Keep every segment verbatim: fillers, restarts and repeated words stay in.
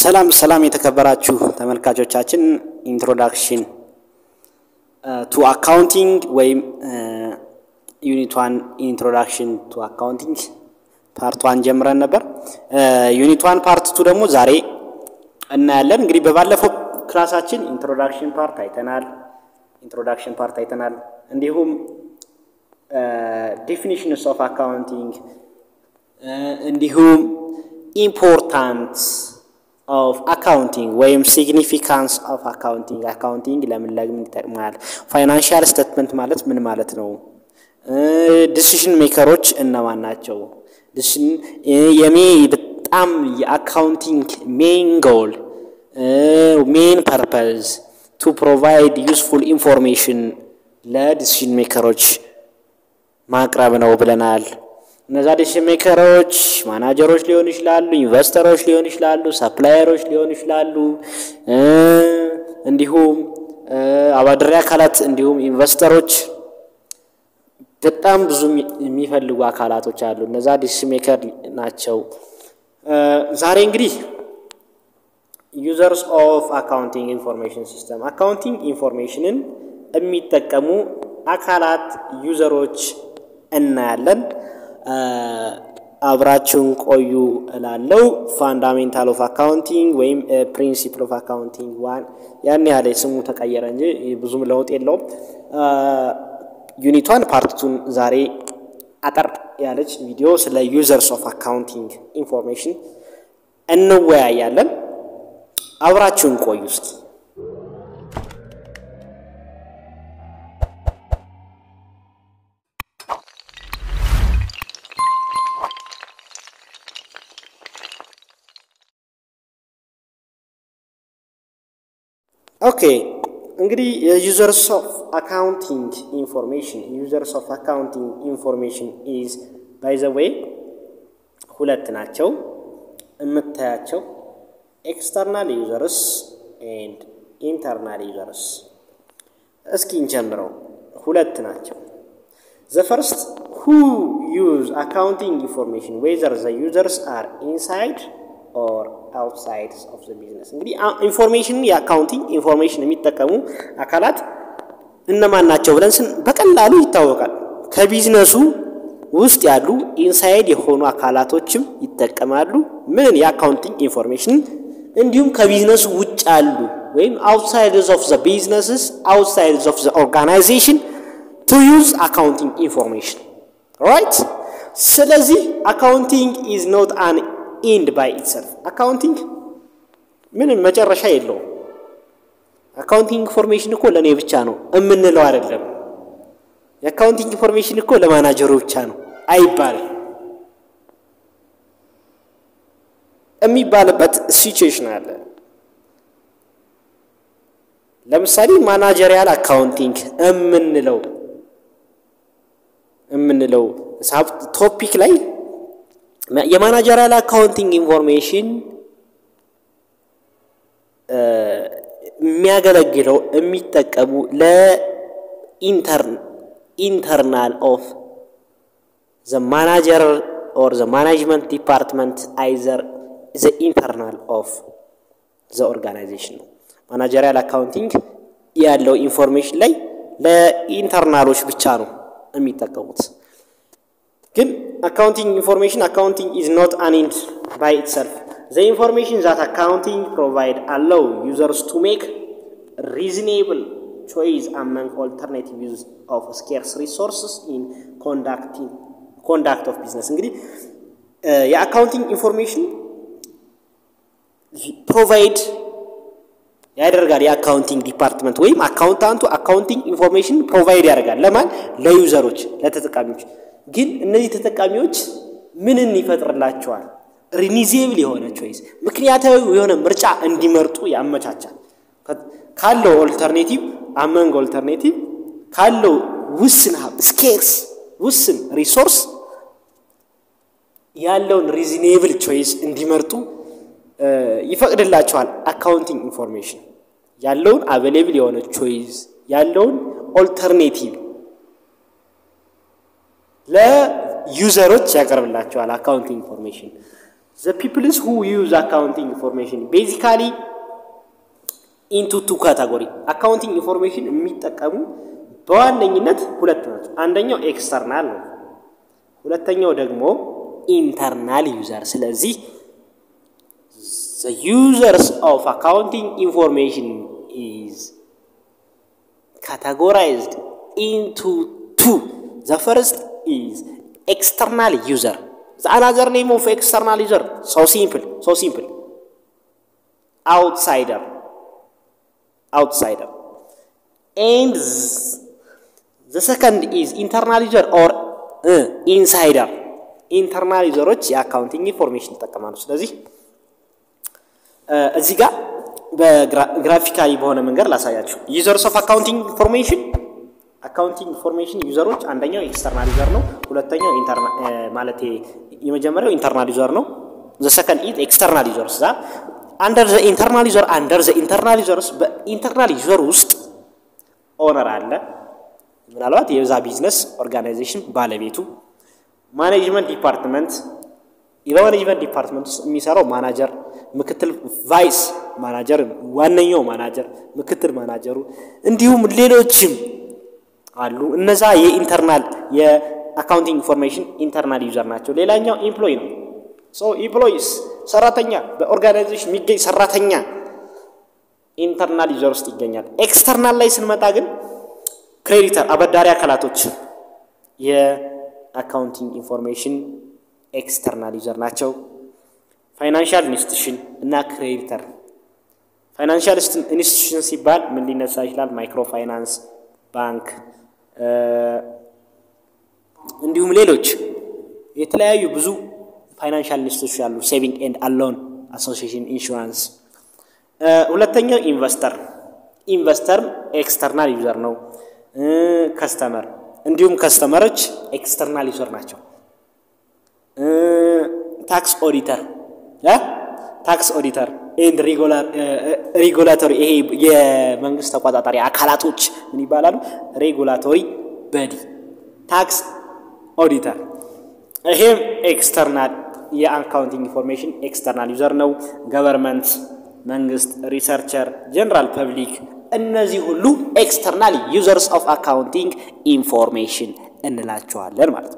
ሰላም ሰላም የተከበራችሁ ተመልካቾቻችን introduction uh, to accounting ወይም unit one introduction to accounting part one ጀምረን ነበር unit one part two ደግሞ ዛሬ እናያለን እንግዲህ በባለፈው ክላሳችን introduction part አይተናል introduction part አይተናል እንዲሁም definitions of accounting እንዲሁም importance of accounting, where significance of accounting, accounting, financial statement, mallet, min mallet no. Decision maker, which and now nacho. Decision, yemi, but am accounting main goal, uh, main purpose to provide useful information. La decision maker, which makrabano blanal. Naza decision maker roch, manager roch lion ishlalu, investor roch lion ishlalu, supplier roch lion ishlalu, and the whom our drakalat and the whom investor roch. The tam zoom mifalu wakalato chalu, Naza decision maker nacho. Zarengri users of accounting information system. Accounting information in Amitakamu Akalat user roch and Nalan. አብራችሁን ቆዩ እላለሁ ፋንዳሜንታል ኦፍ አካውንቲንግ ወይም ፕሪንሲፕል ኦፍ አካውንቲንግ ዋን ያን ያለ ስሙ ተቀየረ እንጂ ብዙም ለውጥ የለውም ዩኒት one ፓርት two ዛሬ አጠር ያለች ቪዲዮ ስለ ዩዘርስ ኦፍ አካውንቲንግ ኢንፎርሜሽን እንወያያለን አብራችሁን ቆዩ እስቲ Okay, angry uh, users of accounting information. Users of accounting information is, by the way, hulat nacho, emtacho, external users and internal users. Aski in general, hulat nacho. The first, who use accounting information, whether the users are inside or outside of the business. Information, accounting, information, mitakamu, akalat, innamannacho, blensen, bakallalu yitawakal. Kabizinesu, ust yalu, inside yehonu akalatochim, yitakamalu, min accounting information, endiyum kabizinesu wuch yalu, weyim outsiders of the businesses, outsiders of the organization, to use accounting information. Right? Selezi, accounting is not an end by itself. Accounting ምንም መጨረሻ የለው accounting information እኮ ለኔ ብቻ ነው እምንለው አይደለም accounting information እኮ ለማናጀሩ ብቻ ነው አይባልም እሚባልበት ሲቹዌሽን አለ ለምሳሌ ማናጀሪያል አካውንቲንግ እምንለው እምንለው ቶፒክ ላይ የማናጀሪያል አካውንቲንግ ኢንፎርሜሽን የሚያገለግለው የሚጠቀሙ ለኢንተርን ኢንተርናል ኦፍ ዘ ማናጀር ኦር ዘ ማኔጅመንት ዲፓርትመንት አይዘር ዘ ኢንተርናል ኦፍ ዘ ኦርጋናይዜሽን ማናጀሪያል አካውንቲንግ ያለው ኢንፎርሜሽን ላይ ለኢንተርናሎች ብቻ ነው የሚጠቀሙት Again, accounting information, accounting is not an end by itself. The information that accounting provides allow users to make reasonable choice among alternative uses of scarce resources in conducting conduct of business. The uh, accounting information provide the accounting department. We accountant to accounting information provide the user. Let us come. ግን እነዚህ ተጠቃሚዎች ምንን ይፈጥርላቸዋል ሪኒዚብል የሆነ ቾይስ ምክንያታዊ የሆነ ምርጫ እንዲመርጡ ያመቻቻል ካለው ኦልተርኔቲቭ አመንግ ኦልተርኔቲቭ ካለው ውስን ሀብ ስኬርስ ውስን ሪሶርስ ያለውን ሪዚኔብል ቾይስ እንዲመርጡ ይፈቅድላቸዋል አካውንቲንግ ኢንፎርሜሽን ያለውን አቬሌብል የሆነ ቾይስ ያለውን ኦልተርኔቲቭ ለ ዩዘሮች ያቀርብላቸዋል አካውንቲንግ ኢንፎርሜሽን The people who use accounting information basically into two categories. Accounting information mitakamu bawanenyinet hulat nachu. Andanyo external no. Hulatanyo dagmo internal users. Selezi the users of accounting information is categorized into two. The first is external user. The another name of external user, so simple, so simple. Outsider, outsider. And the second is internal user or uh, insider. Internal user is accounting information. Uh, Ziga, graphically, users of accounting information, accounting information user and external user no, internal internal user no. The second is external users. That under the internal user, under the internal users, but internal users owner and the business organization, management department. In the management department, Misaro manager, Makatel vice manager, one new manager, Makatel manager, and you little chim. Naza ye internal, ye accounting information, internal user natural. Lelanyo employee. So employees, Saratanya, the organization, Migay Saratanya, internal users tiganya. External license matagan, creditor, Abadaria Kalatuch, ye accounting information. External user nacho. Financial institution na creditor. Financial institution si bad mendina sahilal microfinance bank. Ndium leloch. Yetlayu buzu financial institution yalu saving and a loan association insurance. Ulatanyo investor. Investor external user no. Customer. Ndium customer external user nacho. Uh, tax auditor, yeah? Tax auditor and regular uh, uh, regulatory yeah mangista quadatari akalatoch min ibalalu regulatory body tax auditor him external yeah accounting information external user now government mangist researcher general public annazi hullu external users of accounting information enlachualer malat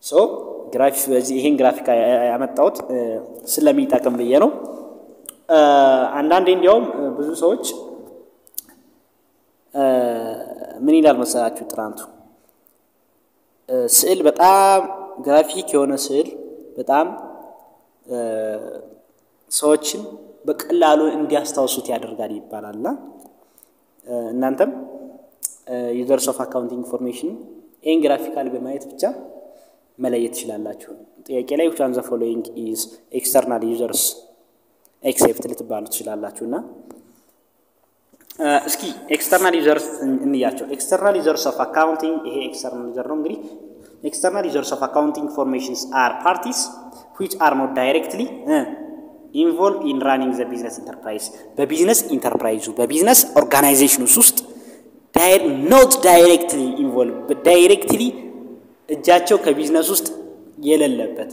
so graph in graphic I am at out Slamita can be yellow and then in your blue search many levels are to try sell but I'm graphic on a sale but I'm searching but Lalo in gas house with the other daddy parallel Nantam users of accounting information in graphical be my picture Malay Chilalachu. The collection of following is external users, except little Barn Chilalachuna. Ski external users in the actual external users of accounting, external user external users of accounting informations are parties which are not directly involved in running the business enterprise. The business enterprise, the business organization, they are not directly involved, but directly. እጃቸው ከቢዝነስ ውስጥ የለለበት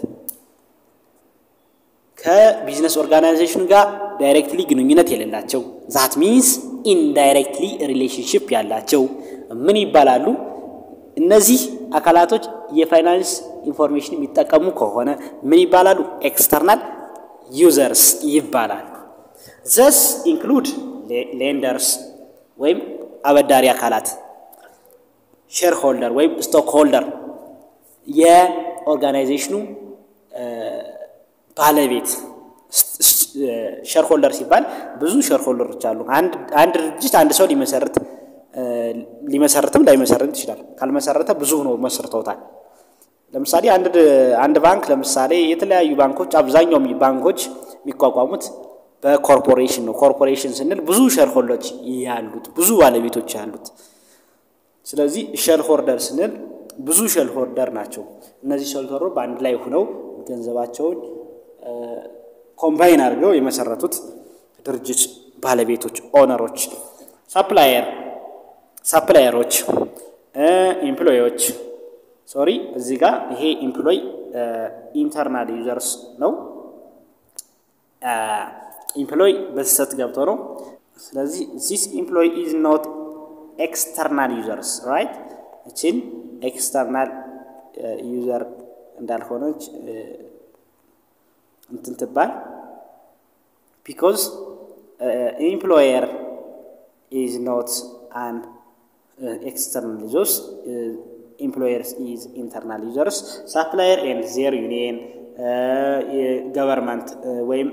ከቢዝነስ ኦርጋናይዜሽን ጋር ዳይሬክትሊ ግንኙነት የሌላቸው ዛት ሚንስ ኢንዳይሬክትሊ ሪሌሽንሺፕ ያላቸው ምን ይባላሉ እነዚህ አካላቶች የፋይናንስ ኢንፎርሜሽን የሚጠቀሙ ከሆነ ምን ይባላሉ ኤክስተርናል ዩዘርስ ይባላሉ ዘስ ኢንክሉድ ሌንደርስ ወይም አበዳሪ አካላት ሼርሆልደር ወይም ስቶክሆልደር የኦርጋናይዜሽኑ ባለቤት ሼርሆልደር ሲባል ብዙ ሼርሆልደሮች አሉ አንድ አንድ ድርጅት አንድ ሰው ሊመሰርት ሊመሰርትም ላይመሰርት ይችላል ካልመሰረተ ብዙ ነው መስርተውታል ለምሳሌ አንድ አንድ ባንክ ለምሳሌ የተለያዩ ባንኮች አብዛኛው ባንኮች የሚቋቋሙት በኮርፖሬሽን ነው ኮርፖሬሽን ስንል ብዙ ሼርሆልደሮች ያሉት ብዙ ባለቤቶች ያሉት ስለዚህ ሼርሆልደር ስንል ብዙ ሼርሆልደር ናቸው እነዚህ ሼርሆልደሮች በአንድ ላይ ሆነው ገንዘባቸውን ኮምባይን አድርገው የመሰረቱት ድርጅት ባለቤቶች ኦነሮች ሰፕላየር ሰፕላየሮች ኤምፕሎይዎች ሶሪ እዚህ ጋር ይሄ ኤምፕሎይ ኢንተርናል ዩዘርስ ነው employee በስህተት ገብቶ ነው ስለዚህ this employee is not external users right እቺን external user እንዳልሆነች እንትን ተባል because uh, employer is not an uh, external users uh, employers is internal users supplier and their union government ወይም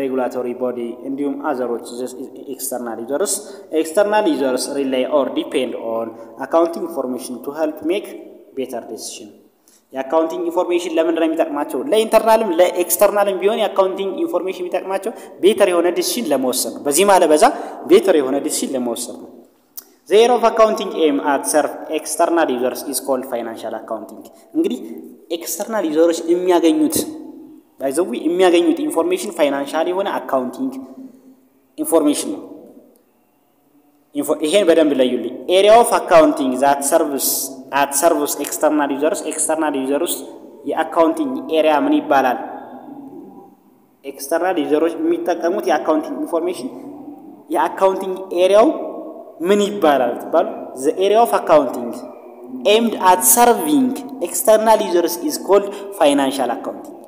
regulatory body እንዲሁም others external users external users rely or depend on accounting information to help make better decision የአካውንቲንግ ኢንፎርሜሽን ለምን ነው የሚጠቅማቸው ለኢንተርናልም ለኤክስተርናልም ቢሆን የአካውንቲንግ ኢንፎርሜሽን የሚጠቅማቸው ቤተር የሆነ ዲሲዥን ለመወሰን በዚህ ማለት በዛ ቤተር የሆነ ዲሲዥን ለመወሰን The area of accounting aim at serve external users is called financial accounting. እንግዲህ ኤክስተርናል ዩዘሮች የሚያገኙት ባይዘው የሚያገኙት ኢንፎርሜሽን ፋይናንሻል የሆነ አካውንቲንግ ኢንፎርሜሽን ነው ይሄን በደንብ ለዩልኝ area of accounting that serves at serves external users external users የአካውንቲንግ area ምን ይባላል ኤክስተርናል ዩዘሮች የሚጠቀሙት የአካውንቲንግ ኢንፎርሜሽን የአካውንቲንግ ኤሪያው ምን ይባላል ተባሉ the area of accounting aimed at serving external users is called financial accounting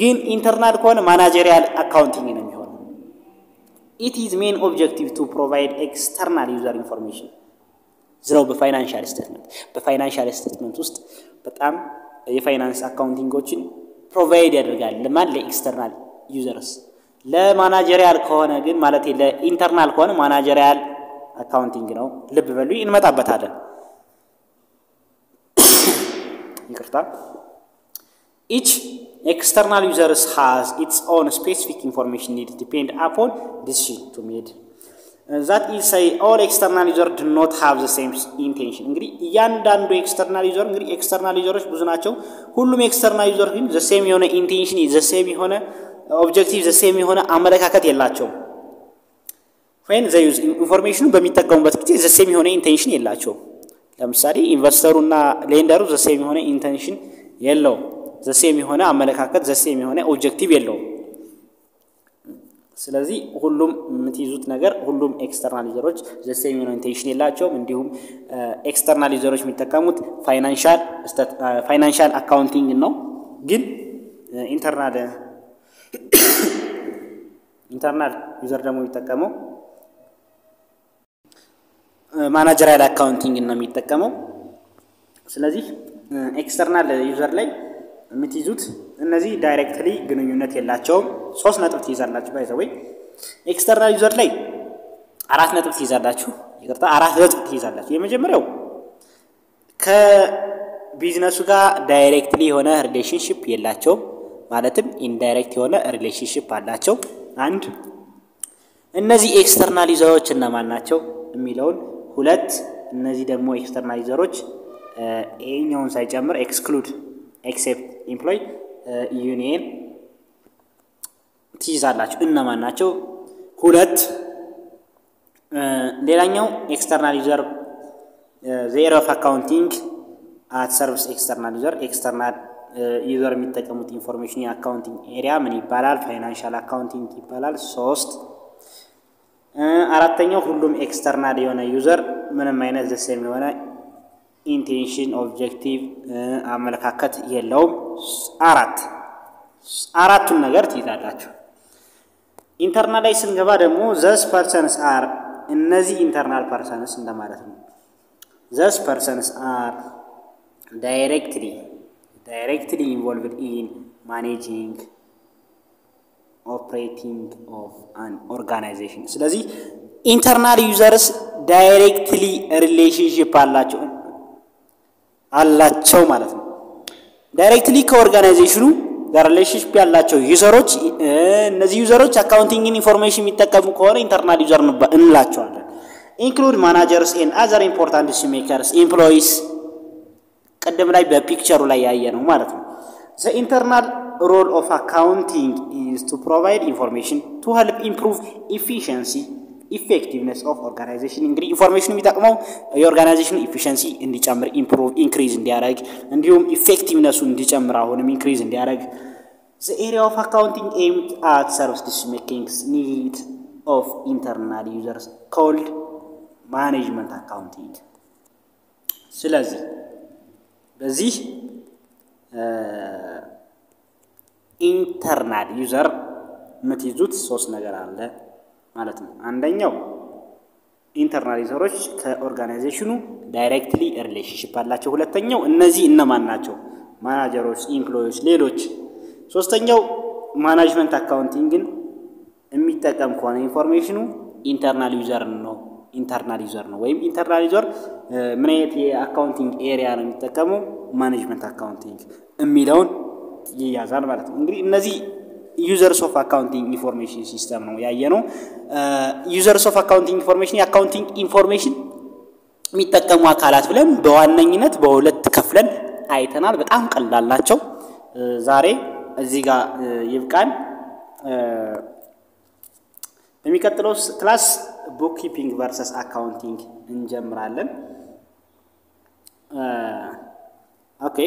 ግን ኢንተርናል ኮን ማናጀሪያል አካውንቲንግ ነው የሚሆነው it is main objective to provide external user information ዝራው በፋይናንሻል ስቴትመንት በፋይናንሻል ስቴትመንት ውስጥ በጣም የፋይናንስ አካውንቲንጎችን ፕሮቫይድ ያደርጋል ለማን ለኤክስተርናል ዩዘርስ ለማናጀሪያል ከሆነ ግን ማለት ለኢንተርናል ከሆነ ማናጀሪያል አካውንቲንግ ነው ልብ በሉ እንመጣበታለን ይቅርታ each external users has its own specific information need depend upon decision to made Uh, that is say all external users do not have the same intention እንግዲህ ያንዳንዱ ኤክስተርናል ዩዘር እንግዲህ ኤክስተርናል ዩዘሮች ብዙ ናቸው ሁሉም ኤክስተርናል ዩዘር ግን the same የሆነ intention is the same የሆነ objective the same የሆነ አመለካከት የላቸውም when they use information በሚጠቀሙበት ጊዜ the same የሆነ intention የላቸውም ለምሳሌ ኢንቨስተሩና ሌንደሩ the same የሆነ intention የለው the same የሆነ አመለካከት the same የሆነ objective የለው ስለዚህ ሁሉም የምትይዙት ነገር ሁሉም ኤክስተርናል ዩዘሮች ዘሴም ነው ኢንቴንሽን ያላቸው እንዲሁም ኤክስተርናል ዩዘሮች የሚጠቀሙት ፋይናንሻል ፋይናንሻል አካውንቲንግ ነው ግን ኢንተርናል ኢንተርናል ዩዘር ደግሞ የሚጠቀመው ማናጀሪያል አካውንቲንግ ነው የሚጠቀመው ስለዚህ ኤክስተርናል ዩዘር ላይ የምትይዙት እነዚህ ዳይሬክትሊ ግንኙነት ያላቸው ሶስት ነጥብ ትይዛላችሁ ባይዘው ወይ ኤክስተርናል ዩዘር ላይ አራት ነጥብ ትይዛላችሁ ይቅርታ አራት ነጥብ ትይዛላችሁ የመጀመሪያው ከቢዝነሱ ጋር ዳይሬክትሊ የሆነ ሪሌሽንሺፕ ያላቸው ማለትም ኢንዳይሬክት የሆነ ሪሌሽንሺፕ አላቸው አንድ እነዚህ ኤክስተርናል ዩዘሮች እነማን ናቸው የሚለውን ሁለት እነዚህ ደግሞ ኤክስተርናል ዩዘሮች እኛውን ሳይጨምር ኤክስክሉድ except employee uh, union ትይዛላችሁ እነማን ናቸው ሁለት ሌላኛው external user the area of accounting at serves external user external user የሚጠቀሙት ኢንፎርሜሽን የአካውንቲንግ ኤሪያ ምን ይባላል ፋይናንሻል አካውንቲንግ ይባላል ሶስት አራተኛው ሁሉም external የሆነ user ምንም አይነት the same የሆነ intention objective አመለካከት የለውም አራት አራቱን ነገር ትይዛላችሁ ኢንተርናል ስንገባ ደግሞ ዘስ ፐርሰንስ አር እነዚህ ኢንተርናል ፐርሰንስ እንደማለት ነው ዘስ ፐርሰንስ አር ዳይሬክትሊ ዳይሬክትሊ ኢንቮልቭድ ኢን ማኔጂንግ ኦፕሬቲንግ ኦፍ አን ኦርጋናይዜሽን ስለዚህ ኢንተርናል ዩዘርስ ዳይሬክትሊ ሪሌሽንሺፕ አላቸው አላቸው ማለት ነው ዳይሬክትሊ ከኦርጋናይዜሽኑ ጋር ሪሌሽንሺፕ ያላቸው ዩዘሮች እነዚህ ዩዘሮች አካውንቲንግ ኢንፎርሜሽን የሚጠቀሙ ከሆነ ኢንተርናል ዩዘር እንላቸዋለን ኢንክሉድ ማናጀርስ ኤንድ አዘር ኢምፖርታንት ዲሲዥን ሜከርስ ኤምፕሎይስ ቀደም ላይ በፒክቸሩ ላይ ያየነው ማለት ነው the internal role of accounting is to provide information to help improve efficiency effectiveness of organization እንግዲህ ኢንፎርሜሽን የሚጠቅመው የኦርጋናይዜሽን ኢፊሺየንሲ እንዲጨምር ኢምፕሩቭ ኢንክሪዝ እንዲያደርግ እንዲሁም ኢፌክቲቭነሱ እንዲጨምር አሁንም ኢንክሪዝ እንዲያደርግ The area of accounting aimed at service decision-making's needs of internal users called management accounting. Selazi, bazi uh, internal user matizut source nagarale malatna. Andanya internal users ka organizationu directly relationship alacho. Hulatanya nazi inna manacho managers, employees, leloch. Sostanya management accounting in የሚጠቀም ከሆነ ኢንፎርሜሽኑ ኢንተርናል ዩዘር ነው ኢንተርናል ዩዘር ነው ወይም ኢንተርናል ዩዘር ምን አይነት የአካውንቲንግ ኤሪያ ነው የሚጠቀመው ማኔጅመንት አካውንቲንግ የሚለውን ይያዛል ማለት ነው እንግዲህ እነዚህ ዩዘርስ ኦፍ አካውንቲንግ ኢንፎርሜሽን ሲስተም ነው ያየነው ዩዘርስ ኦፍ አካውንቲንግ ኢንፎርሜሽን የአካውንቲንግ ኢንፎርሜሽን የሚጠቀሙ አካላት ብለን በዋነኝነት በሁለት ከፍለን አይተናል በጣም ቀላል ናቸው ዛሬ እዚህ ጋር ይብቃን የሚቀጥለው ክላስ bookkeeping versus accounting እንጀምራለን ኦኬ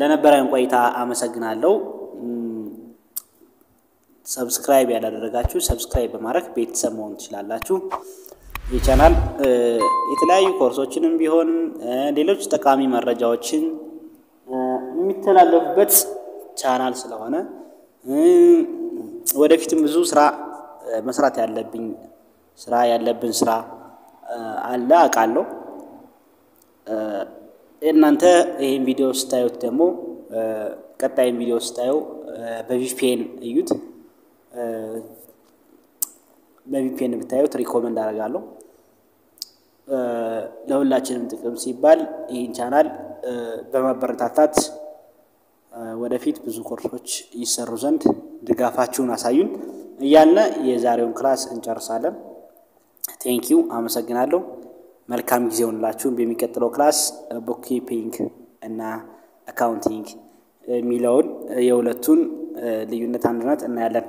ለነበረን ቆይታ አመሰግናለሁ ሰብስክራይብ ያላደረጋችሁ ሰብስክራይብ በማድረግ ቤተሰብ መሆን ትችላላችሁ ይህ ቻናል የተለያዩ ኮርሶችንም ቢሆን ሌሎች ተቃሚ መረጃዎችን የሚተላለፉበት ቻናል ስለሆነ ወደፊትም ብዙ ስራ መስራት ያለብኝ ስራ ያለብን ስራ አለ አቃለው እናንተ ይሄን ቪዲዮ ስታዩት ደግሞ ቀጣይም ቪዲዮ ስታዩ በቪፒኤን እዩት በቪፒኤን ብታዩት ሪኮመንድ አደርጋለሁ ለሁላችንም ጥቅም ሲባል ይሄን ቻናል በማበረታታት ወደፊት ብዙ ኮርሶች ይሰሩ ዘንድ ድጋፋችሁን አሳዩን ይያለ የዛሬውን ክላስ እንጨርሳለን Thank you አመሰግናለሁ መልካም ጊዜ ይሁንላችሁ በሚቀጥለው ክላስ bookkeeping እና accounting ሚለውን የሁለቱን ልዩነት አንድነት እናያለን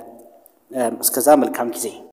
እስከዛ መልካም ጊዜ